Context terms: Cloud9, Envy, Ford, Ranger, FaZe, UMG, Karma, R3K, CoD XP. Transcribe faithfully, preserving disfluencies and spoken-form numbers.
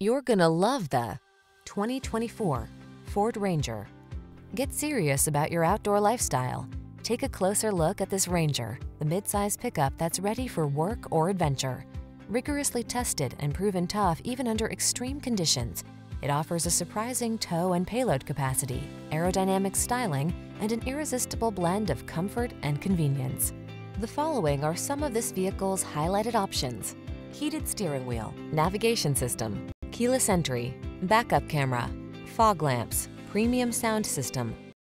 You're gonna love the twenty twenty-four Ford Ranger. Get serious about your outdoor lifestyle. Take a closer look at this Ranger, the midsize pickup that's ready for work or adventure. Rigorously tested and proven tough even under extreme conditions, it offers a surprising tow and payload capacity, aerodynamic styling, and an irresistible blend of comfort and convenience. The following are some of this vehicle's highlighted options: heated steering wheel, navigation system, keyless entry, backup camera, fog lamps, premium sound system,